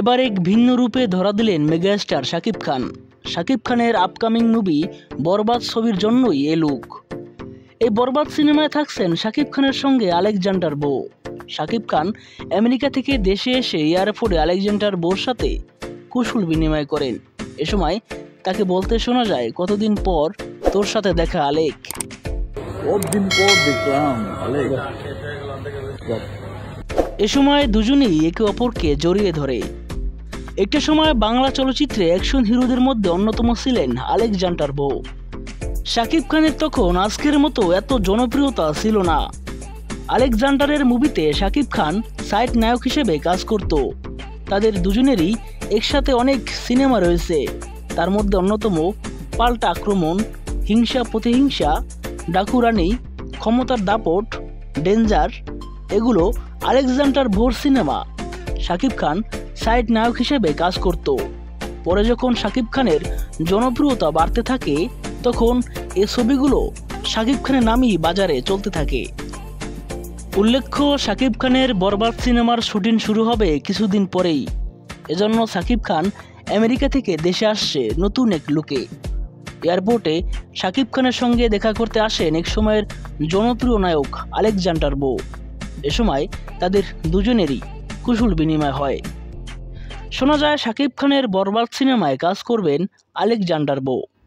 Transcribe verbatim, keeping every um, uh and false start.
এবার এক ভিন্ন রূপে ধরা দিলেন মেগাস্টার শাকিব খান। শাকিব খানের আপকামিং মুভি বরবাদ ছবির জন্যই এ লুক। এই বরবাদ সিনেমায় থাকছেন শাকিব খানের সঙ্গে আলেকজান্ডার বো। শাকিব খান আমেরিকা থেকে দেশে এসে এয়ারপোর্টে আলেকজান্ডার বোর সাথে কুশল বিনিময় করেন। এ সময় তাকে বলতে শোনা যায়, কতদিন পর তোর সাথে দেখা আলেক। কতদিন পর দেখলাম আলেক। এ সময় দুজনেই একে অপরকে জড়িয়ে ধরে। একটা সময় বাংলা চলচ্চিত্রে অ্যাকশন হিরোদের মধ্যে অন্যতম ছিলেন আলেকজান্ডার বো। শাকিব খানের তখন আজকের মতো এত জনপ্রিয়তা ছিল না। আলেকজান্ডারের মুভিতে শাকিব খান সাইড নায়ক হিসেবে কাজ করত। তাদের দুজনেরই একসাথে অনেক সিনেমা রয়েছে, তার মধ্যে অন্যতম পাল্টা আক্রমণ, হিংসা প্রতিহিংসা, ডাকুরানি, ক্ষমতার দাপট, ডেঞ্জার। এগুলো Alexander bore cinema. Shakib Khan side নায়ক হিসেবে কাজ করত। পরে যখন শাকিব খানের জনপ্রিয়তা বাড়তে থাকে তখন এ ছবিগুলো শাকিব খানের নামই বাজারে চলতে থাকে। উল্লেখ্য, শাকিব খানের বরবাদ সিনেমার শুটিং শুরু হবে কিছুদিন পরেই। এজন্য শাকিব খান আমেরিকা থেকে দেশে আসছে নতুন এক লুকে। এয়ারপোর্টে শাকিব খানের সঙ্গে দেখা করতে আসেন এক সময়ের জনপ্রিয় নায়ক আলেকজান্ডার বো। এ সময় তাদের দুজনেরই কুশল বিনিময় হয়। শোনা যায় শাকিব খানের বরবাদ সিনেমায় কাজ করবেন আলেকজান্ডার বো।